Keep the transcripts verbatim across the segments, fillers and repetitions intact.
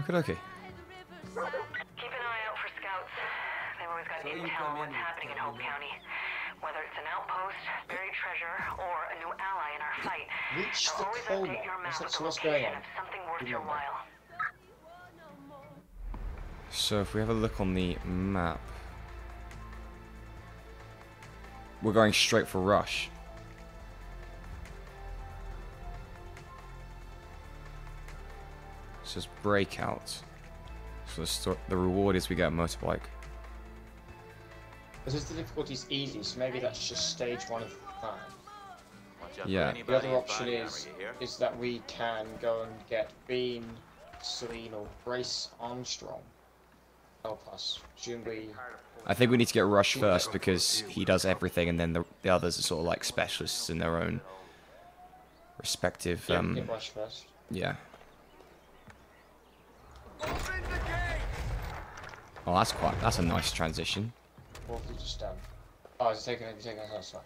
Okay, okay. Keep an eye out for scouts. They've always got so new intel on what's happening in Hope County. Whether it's an outpost, buried treasure, or a new ally in our fight. Reach the corner. That's what's what's going on. Something worth your while. So if we have a look on the map, we're going straight for Rush. It says breakout. So the, the reward is we get a motorbike. Because the difficulty is easy, so maybe that's just stage one of the plan. Yeah. The other option is is that we can go and get Beam, Celine, or Grace Armstrong. Help us. Presumably. I think we need to get Rush first because he does everything, and then the, the others are sort of like specialists in their own respective. Yeah, um, get Rush first. Yeah. Oh, that's quite. That's a nice transition. What have we just done? Oh, it's taking it, taking us outside.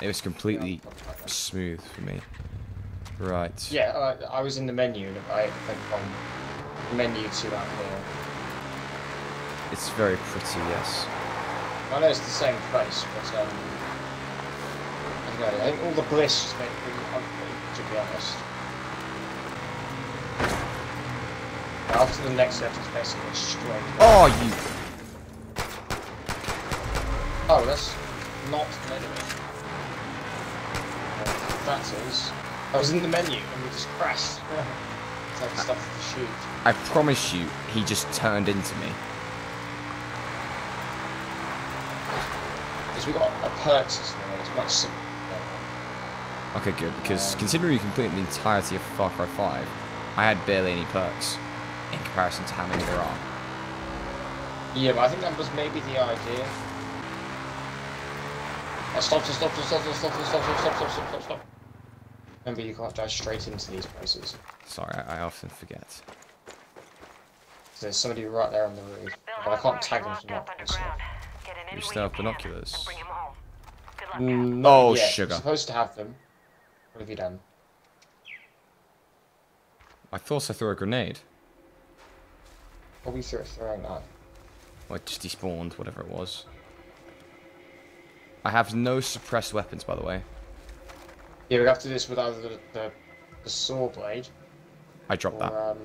It was completely yeah, smooth for me. Right. Yeah, uh, I was in the menu. And I went from menu to out here. It's very pretty, yes. I know it's the same place, but um, I, know, I think all the bliss just made it pretty comfy, to be honest. After the next step, it's basically straight. Oh, you! Oh, that's not an enemy. That is. I was in the menu and we just crashed. It's like stuff to shoot. I promise you, he just turned into me. Because we got a perk system, it's much simpler. Okay, good. Because um, considering we completed the entirety of Far Cry five, I had barely any perks in comparison to how many there are. Yeah, but I think that was maybe the idea. Oh, stop, stop, stop, stop, stop, stop, stop, stop, stop, stop, stop, stop. Remember, you can't dive straight into these places. Sorry, I often forget. There's somebody right there on the roof, but I can't tag them from up. You still have binoculars? No, sugar. You're supposed to have them. What have you done? I thought I threw a grenade. Or we threw a throwing knife. Well, it just despawned, whatever it was. I have no suppressed weapons, by the way. Yeah, we have to do this with either the, the, the saw blade. I dropped or, that. Um...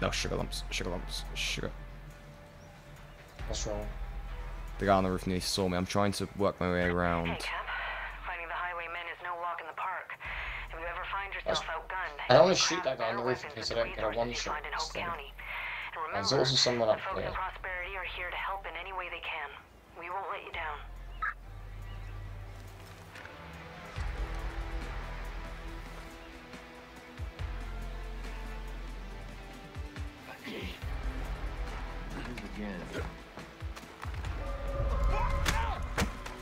No, sugar lumps, sugar lumps, sugar. What's wrong? The guy on the roof nearly saw me. I'm trying to work my way around. Hey, Cap. Finding the highwaymen is no walk in the park. If you ever find yourself That's... I don't want to shoot that guy on the roof in case I don't get a one-shot. There's also someone up there. Prosperity are here to help in any way they can. We won't let you down.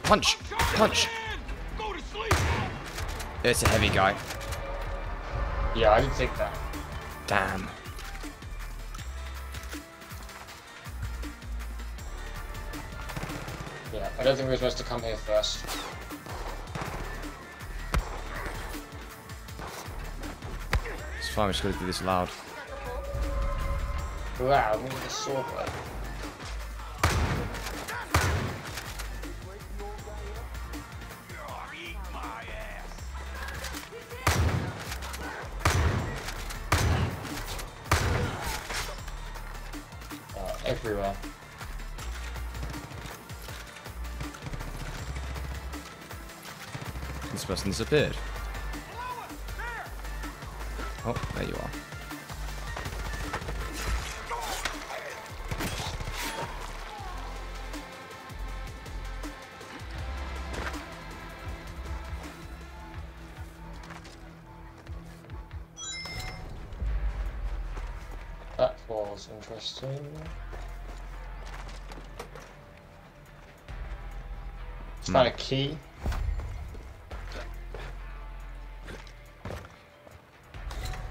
Punch! Punch! It's a heavy guy. Yeah, I didn't think that. Damn. Yeah, I don't think we were supposed to come here first. It's fine, we're just gonna do this loud. Wow, I'm with a sword blade. Everywhere. This person disappeared. Oh, there you are. That was interesting. Find a key.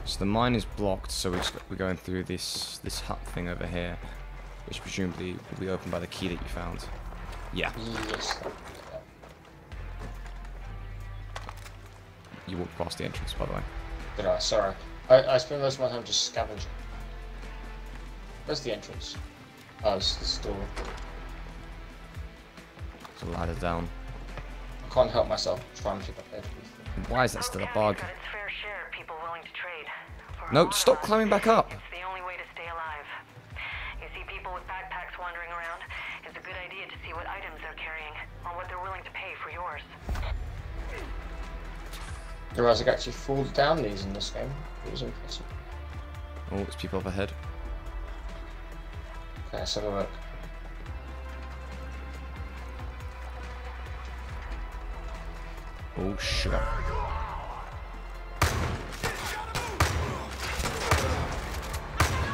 So the mine is blocked, so we're, just, we're going through this this hut thing over here, which presumably will be opened by the key that you found. Yeah. Yes. You walked past the entrance, by the way. Did I? Sorry. I, I spent most of my time just scavenging. Where's the entrance? Oh, it's the store. There's a ladder down. I can't help myself. I'm trying to pick up everything. Why is that still a bug? No, stop climbing back up! It's the only way to stay alive. You see people with backpacks wandering around, it's a good idea to see what items they're carrying, or what they're willing to pay for yours. The Razak actually falls down these in this game. It was impressive. Oh, there's people up ahead. Okay, let's have a look. Oh, sugar.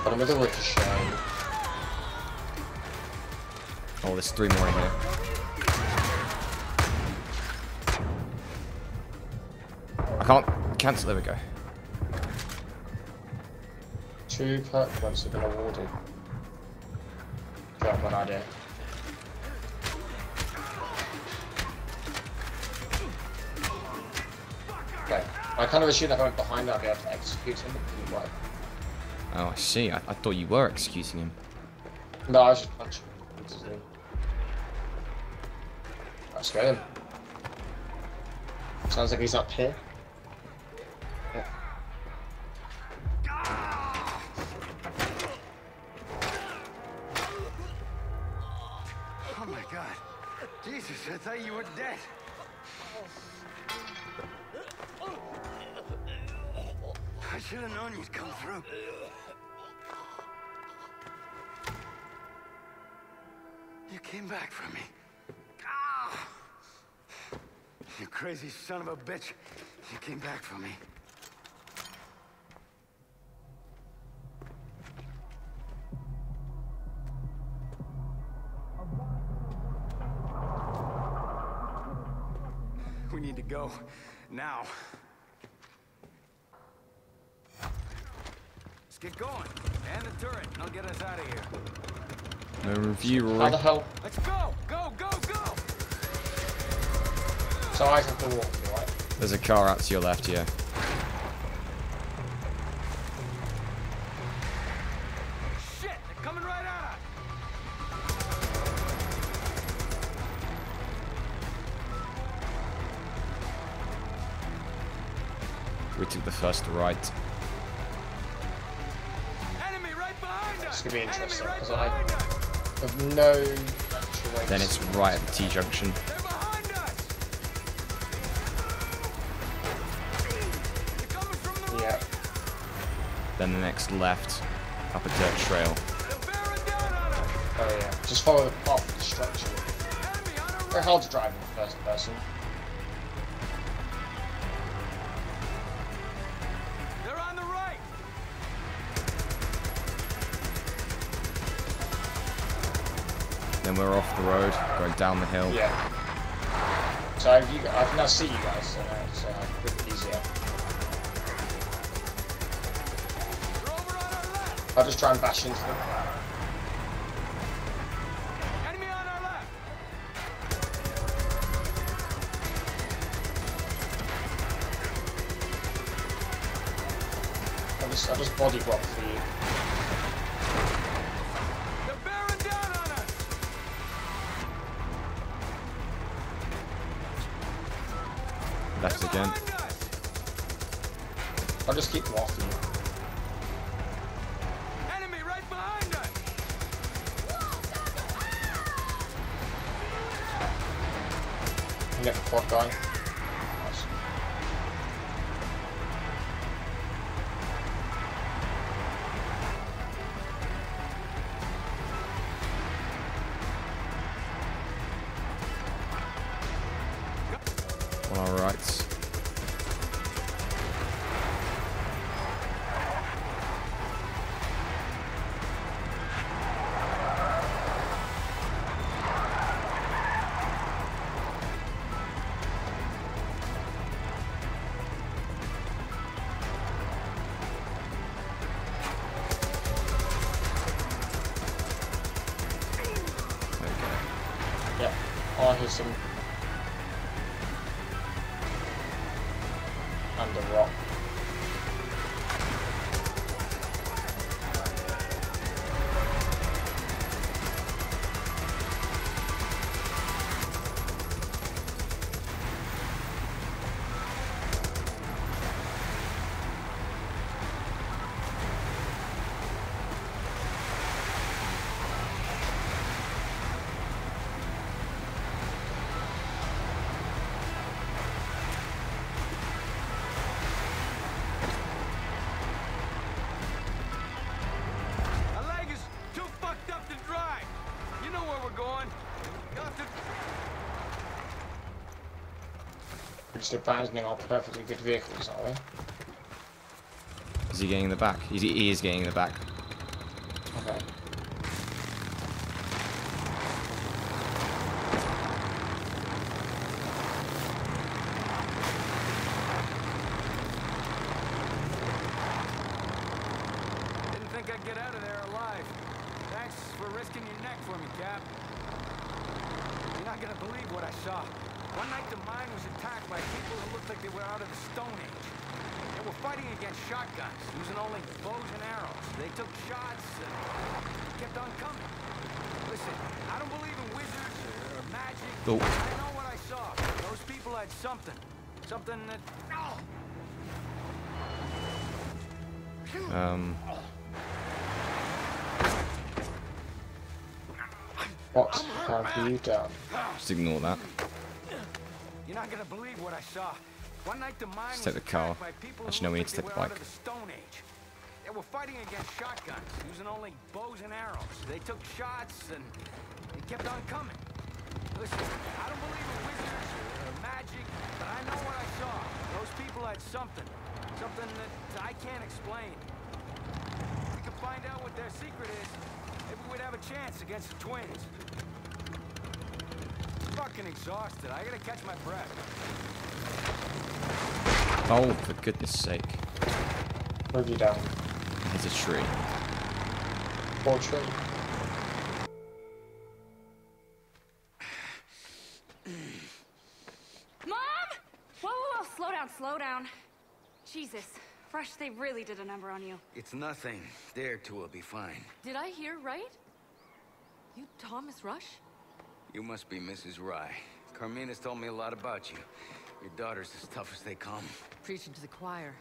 But I'm with a ricochet. Oh, there's three more in here. I can't cancel. There we go. Two perk points have been awarded. Got one idea. Okay. I kind of assumed that I went behind that I'd be able to execute him, but you might. Oh, I see. I, I thought you were executing him. No, I was just punching him. Let's go then. Sounds like he's up here. Yeah. Oh my god. Jesus, I thought you were dead. I should have known you'd come through. You came back from me. Ah! You crazy son of a bitch. You came back from me. We need to go now. Let's get going. And the turret. I'll get us out of here. No review, Roy. How the hell? Let's go! Go, go, go! So I have to walk, right? There's a car out to your left, yeah. Shit! They're coming right at us! We took the first right. Enemy right behind us! This could be interesting, because I... Of no then it's right at the T junction. They're behind us. They're coming from the yeah. Right. Then the next left, up a dirt trail. Oh yeah. Just follow the path of destruction. Very hard to drive in the first person. Then we're off the road, going down the hill. Yeah. So I've, you, I can now see you guys, so it's a bit easier. I'll just try and bash into them. Enemy on our left. I'll just, I'll just body block for you. Left again. I'll just keep walking. Enemy right behind us. You get the quad guy. Oh, here's some. under rock. Abandoning our perfectly good vehicles, are we? Is he getting in the back? He, he is getting in the back. Okay. Didn't think I'd get out of there alive. Thanks for risking your neck for me, Cap. You're not gonna believe what I saw. One night the mine was attacked by people who looked like they were out of the Stone Age. They were fighting against shotguns, using only bows and arrows. They took shots and kept on coming. Listen, I don't believe in wizards or magic. Oh. I know what I saw. Those people had something. Something that... Um... What have you done? Just ignore that. You're not gonna believe what I saw. One night the mine was attacked by people who looked like they were out of the Stone Age. They were fighting against shotguns, using only bows and arrows. They took shots and they kept on coming. Listen, I don't believe in wizards or magic, but I know what I saw. Those people had something, something that I can't explain. If we could find out what their secret is, maybe we'd have a chance against the twins. Fucking exhausted. I gotta catch my breath. Oh, for goodness sake. Where have you done? There's a tree. Poor tree. Mom! Whoa, whoa, whoa, slow down, slow down. Jesus, Rush, they really did a number on you. It's nothing. There, two will be fine. Did I hear right? You Thomas Rush? You must be Missus Rye. Carmina's told me a lot about you. Your daughter's as tough as they come. Preaching to the choir.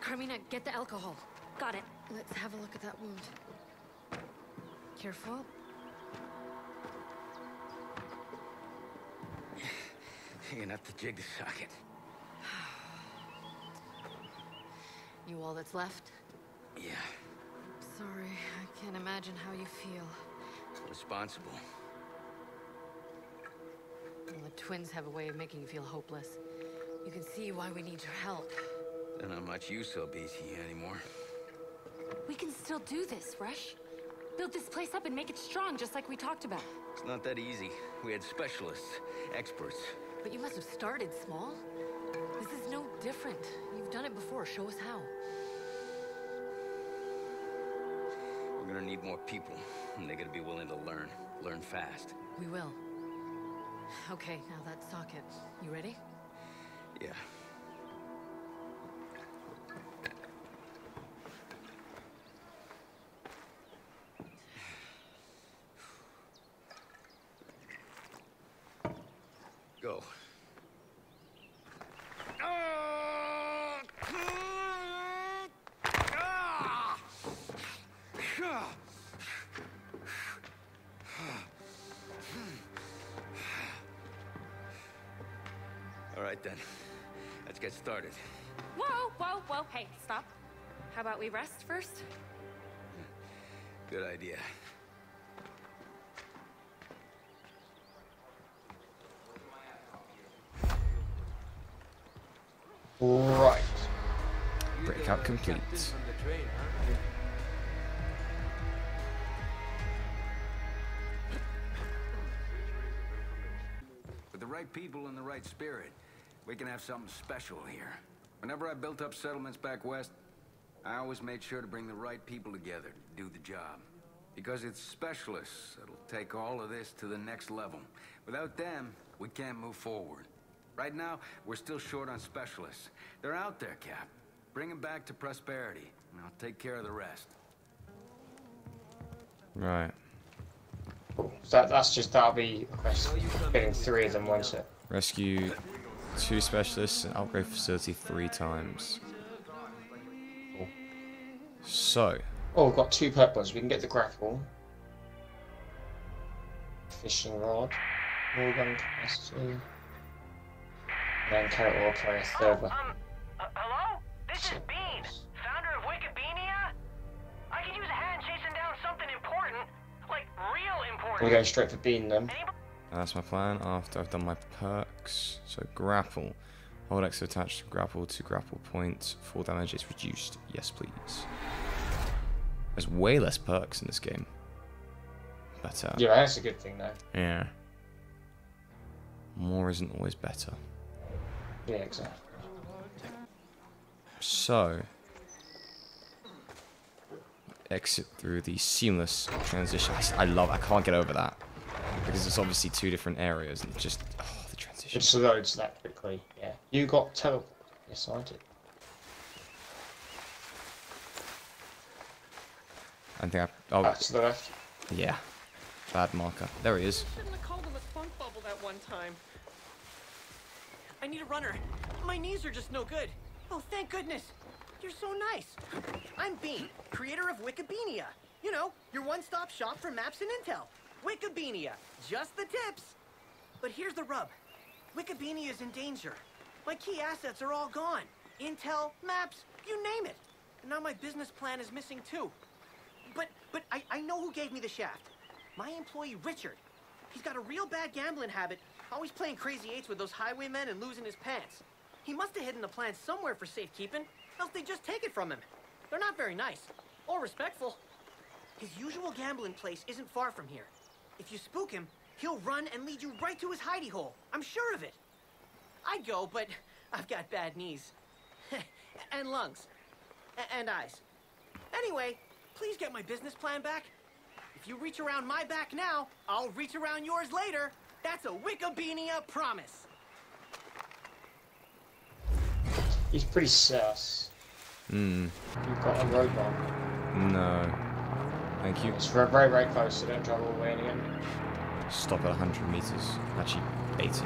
Carmina, get the alcohol. Got it. Let's have a look at that wound. Careful. You're gonna have to jig the socket. You all that's left? Yeah. I'm sorry, I can't imagine how you feel. Responsible. Well, the twins have a way of making you feel hopeless. You can see why we need your help. Then how much use they'll be to you anymore. We can still do this, Rush. Build this place up and make it strong, just like we talked about. It's not that easy. We had specialists, experts. But you must have started small. This is no different. You've done it before. Show us how. We're gonna need more people, and they're gonna be willing to learn. Learn fast. We will. Okay, now that socket. You ready? Yeah. Go. Then let's get started. Whoa, whoa, whoa. Hey, stop. How about we rest first? Good idea. Right. Breakout complete. With the right people and the right spirit, we can have something special here. Whenever I built up settlements back west, I always made sure to bring the right people together to do the job. Because it's specialists that'll take all of this to the next level. Without them, we can't move forward. Right now, we're still short on specialists. They're out there, Cap. Bring them back to Prosperity, and I'll take care of the rest. Right. Cool. So that, that's just, that'll be a question. Getting three of them, won't it? Rescue two specialists and upgrade facility three times. Cool. So. Oh, we've got two purples. We can get the grapple. Fishing rod. All gun capacity. And carrot will carry a third one. Oh, um, uh, hello? This is Beam, founder of Wikibeania. I could use a hand chasing down something important. Like, real important. We're going straight for Beam then. That's my plan after I've done my perks. So, grapple. Hold X to attach to grapple to grapple point. Fall damage is reduced. Yes, please. There's way less perks in this game. Better. Yeah, that's a good thing though. Yeah. More isn't always better. Yeah, exactly. So, exit through the seamless transition. I, I love. I can't get over that because it's obviously two different areas and just oh, the transition. It loads that quickly. Yeah. You got teleport. Yes, I did. I think I. Oh, back to the left. Yeah. Bad marker. There he is. Shouldn't have called him a funk bubble that one time. I need a runner. My knees are just no good. Oh, thank goodness. You're so nice. I'm Bean, creator of Wikibeania. You know, your one-stop shop for maps and intel. Wikibeania. Just the tips. But here's the rub. Wikibeania is in danger. My key assets are all gone. Intel, maps, you name it. And now my business plan is missing too. But, but I, I know who gave me the shaft. My employee, Richard. He's got a real bad gambling habit, always playing crazy eights with those highwaymen and losing his pants. He must have hidden the plan somewhere for safekeeping, else they just take it from him. They're not very nice, or respectful. His usual gambling place isn't far from here. If you spook him, he'll run and lead you right to his hidey hole. I'm sure of it. I'd go, but I've got bad knees. And lungs. A- and eyes. Anyway, please get my business plan back. If you reach around my back now, I'll reach around yours later. That's a Wikibeania promise. He's pretty sus. Hmm. You've got a road bomb. No. Thank you. It's very, very, very close, so don't drive all the way in again. Stop at one hundred meters. Actually, eighty.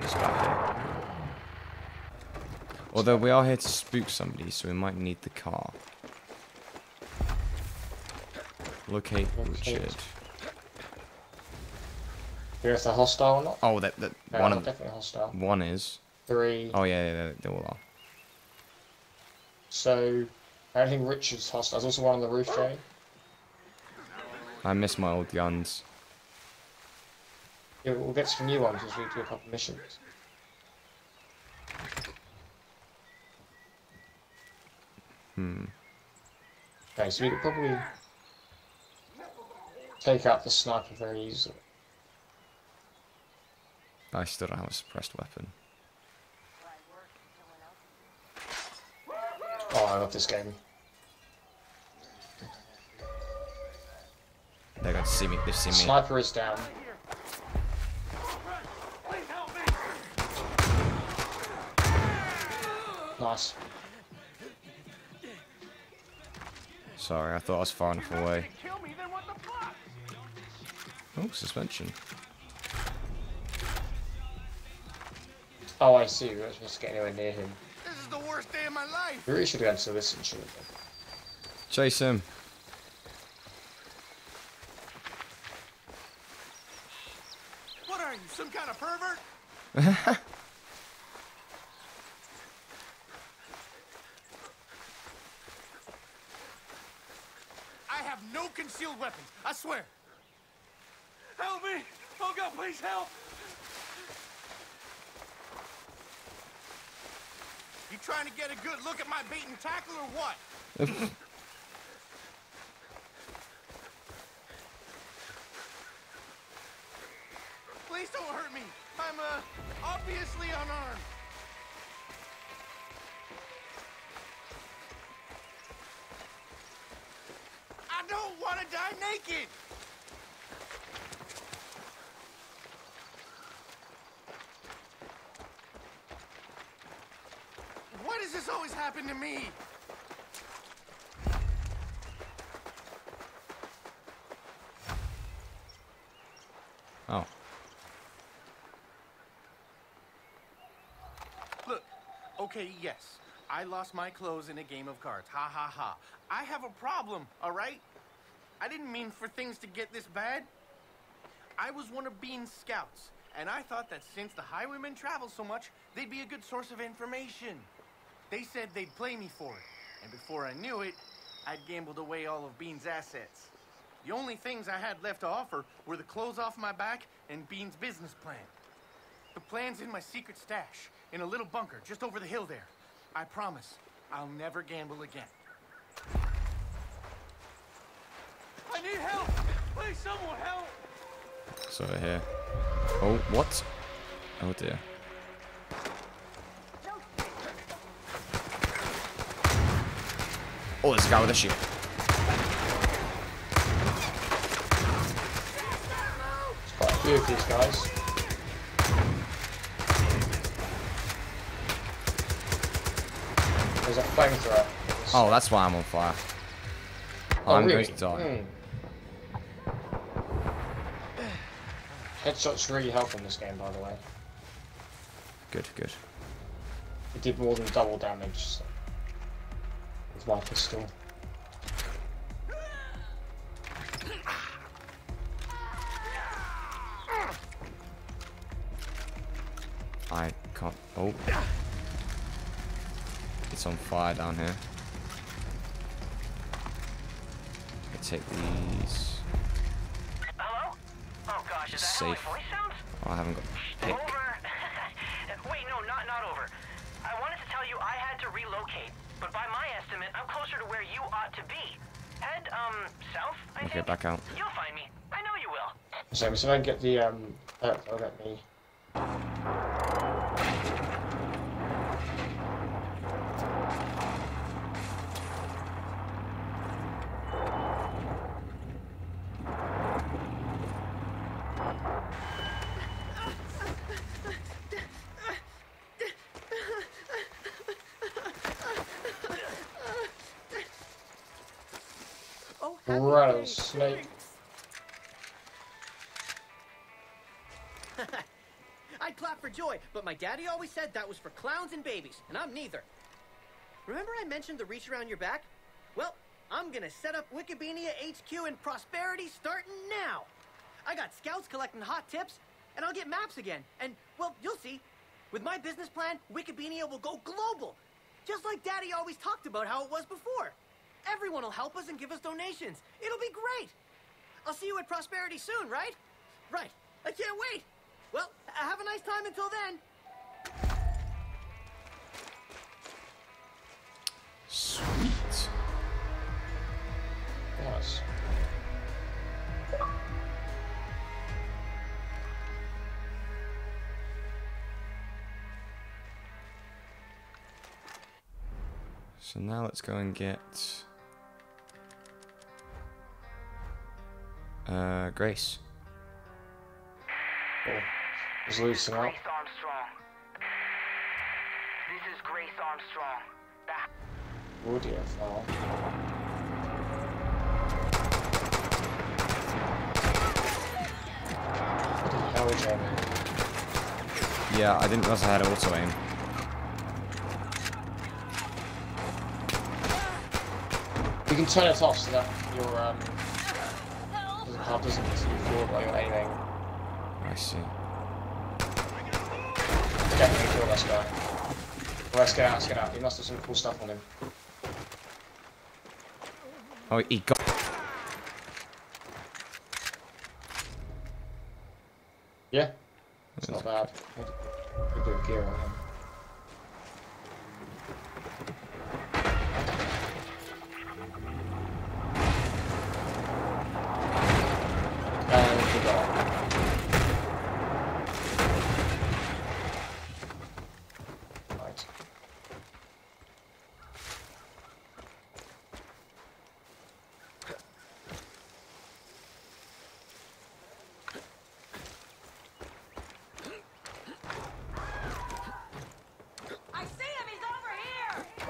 Just back there. Although we are here to spook somebody, so we might need the car. Locate Richard. Here if they're hostile or not? Oh, that that no, one of definitely hostile. One is. Three. Oh yeah, yeah, they all are. So, I don't think Richard's hostile. There's also one on the roof, Jay. I miss my old guns. Yeah, we'll get some new ones as we do a couple missions. Hmm. Okay, so we could probably take out the sniper very easily. I still don't have a suppressed weapon. Oh, I love this game. They're going to see me. They've seen me. Sniper is down. Nice. Sorry, I thought I was far enough away. Oh, suspension. Oh, I see. We're not supposed to get anywhere near him. This is the worst day of my life. We really should go to this and shoot him. Chase him. What are you, some kind of pervert? I have no concealed weapons. I swear. Help me! Oh God, please help! You trying to get a good look at my bait and tackle or what? Please don't hurt me. I'm uh, obviously unarmed. I don't want to die naked. does this always happen to me? Oh. Look, okay, yes. I lost my clothes in a game of cards. Ha ha ha. I have a problem, all right? I didn't mean for things to get this bad. I was one of Bean's scouts, and I thought that since the highwaymen travel so much, they'd be a good source of information. They said they'd play me for it, and before I knew it, I'd gambled away all of Bean's assets. The only things I had left to offer were the clothes off my back and Bean's business plan. The plan's in my secret stash, in a little bunker just over the hill there. I promise, I'll never gamble again. I need help! Please, someone help! It's over here. Oh, what? Oh dear. Oh, there's a guy with a shield. Quite a few of these guys. There's a flamethrower. Oh, that's why I'm on fire. Oh, I'm really? Going to die. Mm. Headshots really help in this game, by the way. Good, good. It did more than double damage so. With my pistol. I can't. Oh. It's on fire down here. I take these. Hello? Oh gosh, is that safe. How my voice sounds? Oh, I haven't got the pick. Over. Wait, no, not not over. I wanted to tell you I had to relocate, but by my estimate, I'm closer to where you ought to be. Head um south, I okay, think. Back out. You'll find me. I know you will. So, so I can get the um. Oh, oh let me. Snake. I'd clap for joy, but my daddy always said that was for clowns and babies, and I'm neither. Remember I mentioned the reach around your back? Well, I'm gonna set up Wikibeania H Q in Prosperity starting now. I got scouts collecting hot tips, and I'll get maps again, and, well, you'll see. With my business plan, Wikibeania will go global, just like Daddy always talked about how it was before. Everyone will help us and give us donations. It'll be great. I'll see you at Prosperity soon, right? Right. I can't wait. Well, have a nice time until then. Sweet. Nice. So now let's go and get... Uh, Grace. Oh, he's losing up. Grace Armstrong. This is Grace Armstrong. Oh dear, fall. What the hell is that? Yeah, I didn't realize I had auto aim. You can turn it off so that your, um... It doesn't get to the floor by anything. I see. Definitely kill this guy. Well, let's get out, let's get out. He must have some cool stuff on him. Oh, he got. Yeah. It's That's not good. Bad. Could do a gear on him.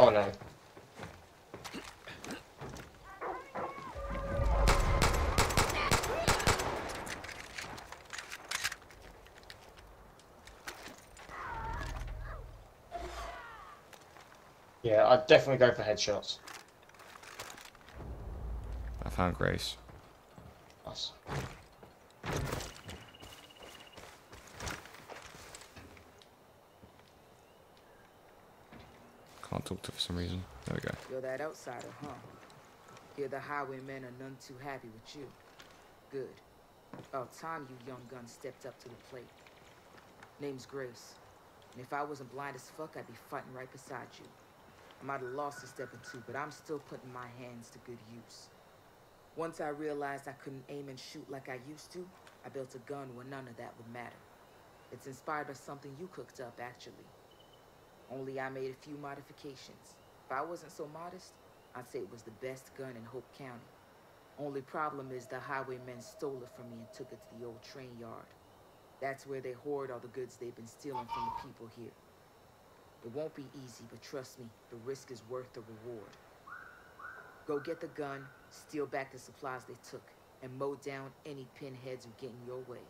Oh no. Yeah, I'd definitely go for headshots. I found Grace. Nice. Can't talk to her for some reason. There we go. You're that outsider, huh? Here the highwaymen are none too happy with you. Good. About time you young guns stepped up to the plate. Name's Grace. And if I wasn't blind as fuck, I'd be fighting right beside you. I might have lost a step or two, but I'm still putting my hands to good use. Once I realized I couldn't aim and shoot like I used to, I built a gun where none of that would matter. It's inspired by something you cooked up, actually. Only I made a few modifications. If I wasn't so modest, I'd say it was the best gun in Hope County. Only problem is the highwaymen stole it from me and took it to the old train yard. That's where they hoard all the goods they've been stealing from the people here. It won't be easy, but trust me, the risk is worth the reward. Go get the gun, steal back the supplies they took, and mow down any pinheads who get in your way.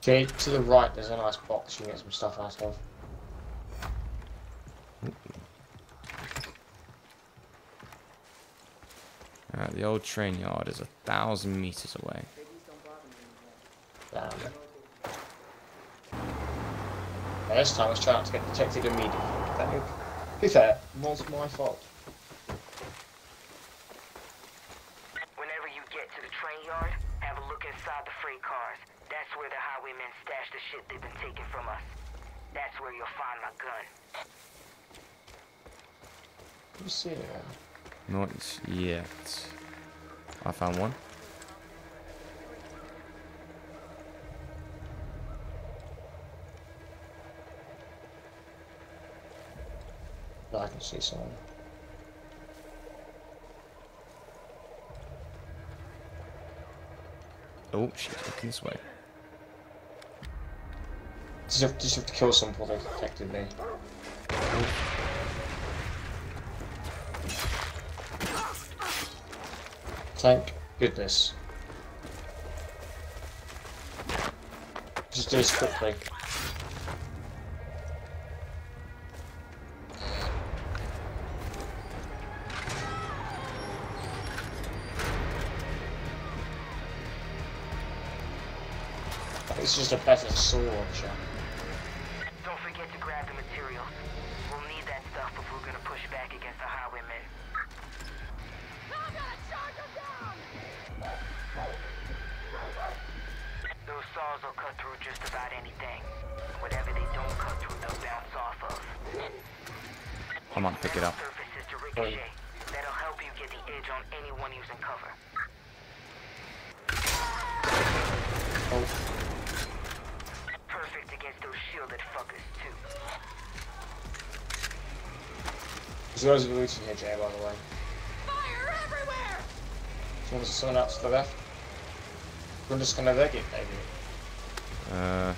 Okay, to the right there's a nice box you can get some stuff out of. Alright, the old train yard is a thousand meters away. Damn it. Now, this time I was trying not to get detected immediately. That, who that was my fault. Whenever you get to the train yard, have a look inside the freight cars. That's where the highwaymen stash the shit they've been taking from us. That's where you'll find my gun. You see it? Not yet. I found one. No, I can see someone. Oh, she's looking this way. Just have, just have to kill some before they detected me. Oh. Thank goodness. Just do this quickly. It's just a better sword, shot. Don't forget to grab the materials. We'll need that stuff if we're gonna push back against the highwaymen. Those saws will cut through just about anything. Whatever they don't cut through, they'll bounce off of. I'm gonna pick it up. Surfaces to ricochet. Hey. That'll help you get the edge on anyone using cover. Oh. Perfect against those shielded fuckers too. There's loads of loot in here, Jay, by the way. Fire everywhere! There's someone else to the left. We're just gonna wreck it, maybe. Uh.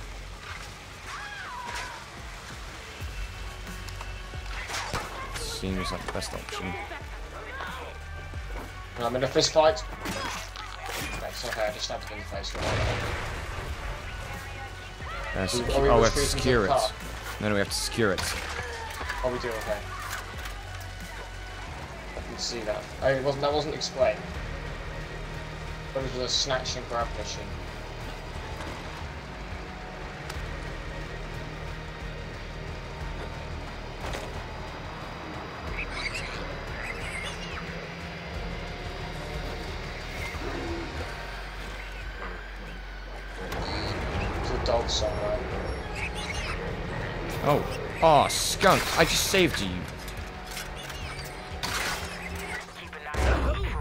Seems like the best option. I'm in a fist fight. That's okay, I just have to get in the face for a while. Uh, so we, we oh, we have to secure it. No, no, we have to secure it. Oh, we do, okay. I can see that. Oh, it wasn't, that wasn't explained. But it was a snatch and grab mission. There's a dog somewhere. Oh. Oh, skunk. I just saved you.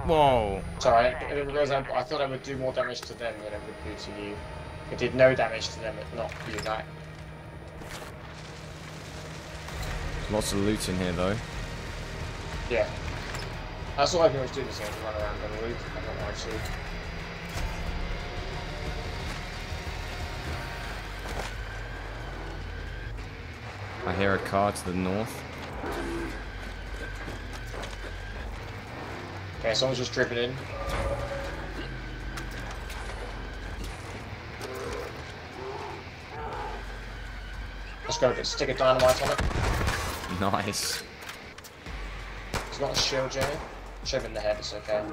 Whoa. Sorry, it goes down, I thought I would do more damage to them than it would do to you. It did no damage to them, but not you, no. Lots of loot in here, though. Yeah. That's all I can always do this game, run around and loot. I don't want to. I hear a car to the north. Okay, someone's just dripping in. Let's go get a stick of dynamite on it. Nice. It's not a shield, Jimmy. Shove it in the head, it's okay.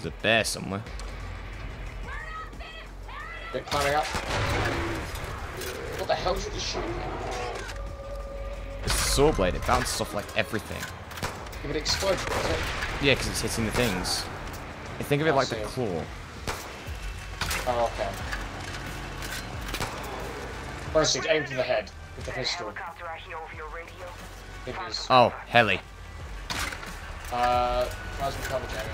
There's a bear somewhere. They're climbing up. What the hell did you shoot? It's a saw blade, it bounces off like everything. If it explodes, does it? Yeah, because it's hitting the things. I think of it I like see. the claw. Oh, okay. First, aim for the head with the pistol. It is. Oh, heli. Uh, plasma cover, Jamie.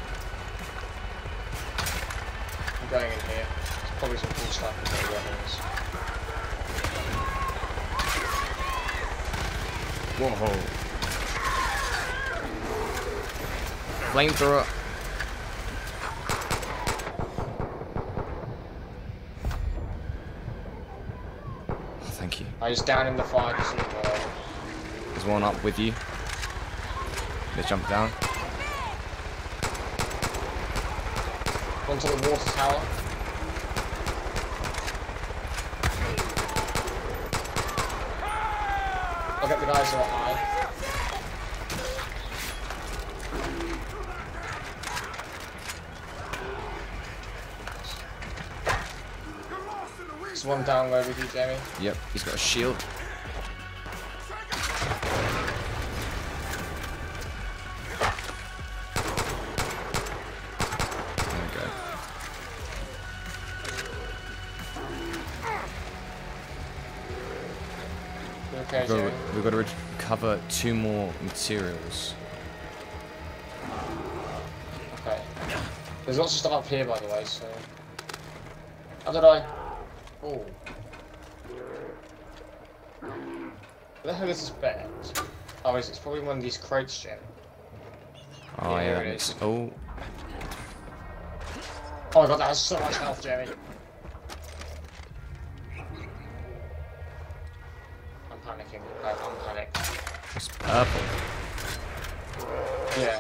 I'm going in here. There's probably some cool stuff in there, where there is. Whoa. Flamethrower. Oh, thank you. I was down in the fire. Just in the wall. There's one up with you. Let's jump down. Onto the water tower. Look at the guys who are high. One down low with you, Jamie. Yep, he's got a shield. There we go. Okay, we've, got Jamie. To, we've got to recover two more materials. Okay. There's lots of stuff up here, by the way, so. How did I? Oh. What the hell is this bed? Oh, it's probably one of these crates, Jim. Oh, yeah. yeah it is. Oh. Oh my god, that has so much health, Jimmy. I'm panicking. I, I'm panicked. It's purple. Yeah.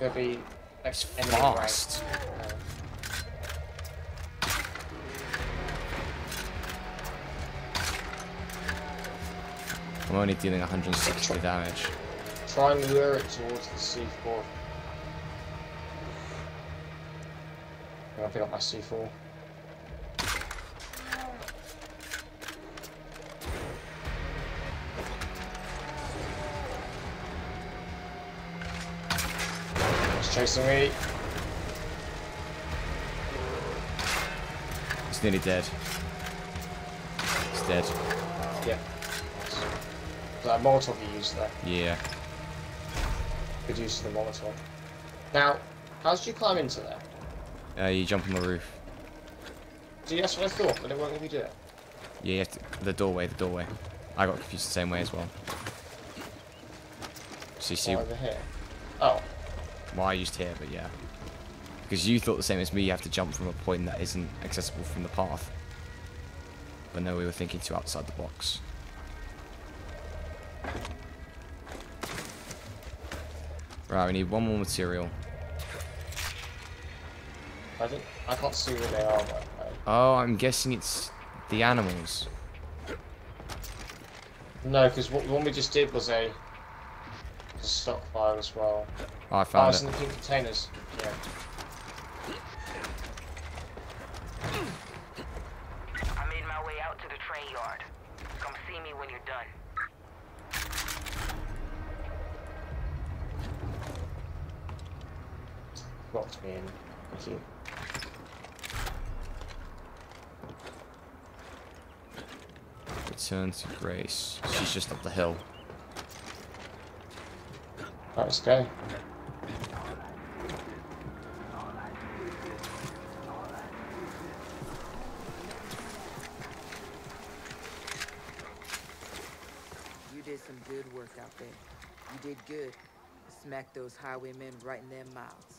Could be. It's fast. I'm only dealing one hundred sixty damage. Try and lure it towards the C four. I'm gonna pick up my C four. It's chasing me. It's nearly dead. It's dead. Yeah. That Molotov you used there. Yeah. Good use of the Molotov. Now, how did you climb into there? Uh, you jump on the roof. See, that's what I thought, but it won't let me do it. Yeah, you have to, the doorway, the doorway. I got confused the same way as well. So you see. Oh, over here. Oh. Well, I used here, but yeah. Because you thought the same as me, you have to jump from a point that isn't accessible from the path. But no, we were thinking too outside the box. Right, we need one more material. I think I can't see where they are. But I... Oh, I'm guessing it's the animals. No, because what one we just did was a, a stockpile as well. Oh, I found oh, it. It's in the pink containers. Yeah. I made my way out to the train yard. Come see me when you're done. Locked me in. Thank you. Return to Grace. She's just up the hill. Alright, let's go. You did some good work out there. You did good. Smack those highwaymen right in their mouths.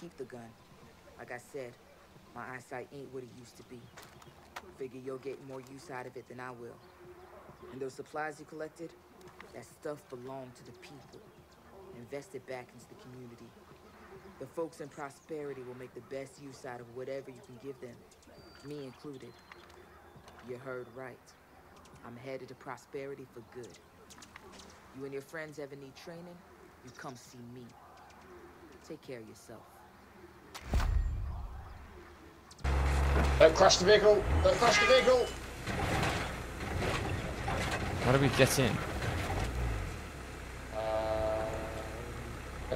Keep the gun. Like I said, my eyesight ain't what it used to be. Figure you'll get more use out of it than I will. And those supplies you collected, that stuff belonged to the people, invested back into the community. The folks in prosperity will make the best use out of whatever you can give them, me included. You heard right. I'm headed to prosperity for good. You and your friends ever need training, you come see me. Take care of yourself. Don't crash the vehicle! Don't crash the vehicle! How do we get in?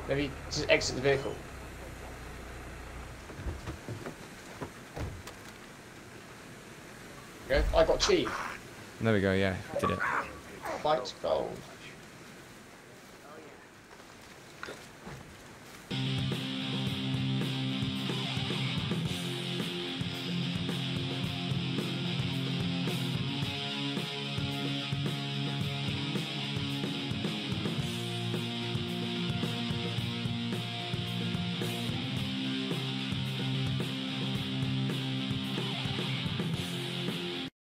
Maybe just exit the vehicle. Okay, I got cheese. There we go, yeah, did it. Lights gold.